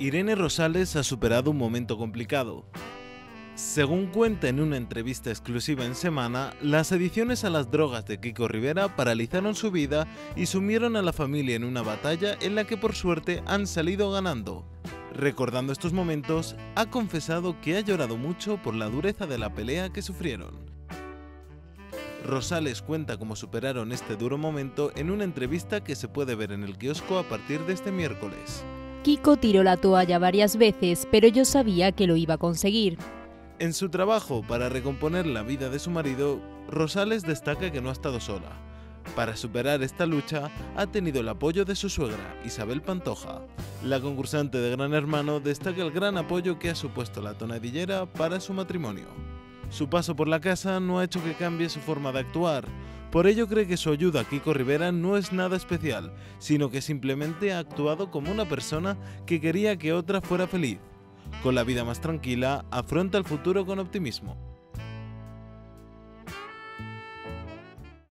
Irene Rosales ha superado un momento complicado. Según cuenta en una entrevista exclusiva en Semana, las adicciones a las drogas de Kiko Rivera paralizaron su vida y sumieron a la familia en una batalla en la que por suerte han salido ganando. Recordando estos momentos, ha confesado que ha llorado mucho por la dureza de la pelea que sufrieron. Rosales cuenta cómo superaron este duro momento en una entrevista que se puede ver en el kiosco a partir de este miércoles. Kiko tiró la toalla varias veces, pero yo sabía que lo iba a conseguir. En su trabajo para recomponer la vida de su marido, Rosales destaca que no ha estado sola. Para superar esta lucha, ha tenido el apoyo de su suegra, Isabel Pantoja. La concursante de Gran Hermano destaca el gran apoyo que ha supuesto la tonadillera para su matrimonio. Su paso por la casa no ha hecho que cambie su forma de actuar, por ello cree que su ayuda a Kiko Rivera no es nada especial, sino que simplemente ha actuado como una persona que quería que otra fuera feliz. Con la vida más tranquila, afronta el futuro con optimismo.